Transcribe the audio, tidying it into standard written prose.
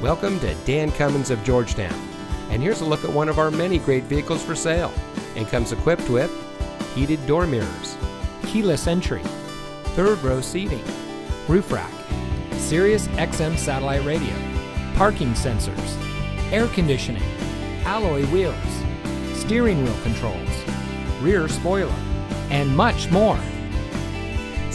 Welcome to Dan Cummins of Georgetown, and here's a look at one of our many great vehicles for sale, and comes equipped with heated door mirrors, keyless entry, third row seating, roof rack, Sirius XM satellite radio, parking sensors, air conditioning, alloy wheels, steering wheel controls, rear spoiler, and much more.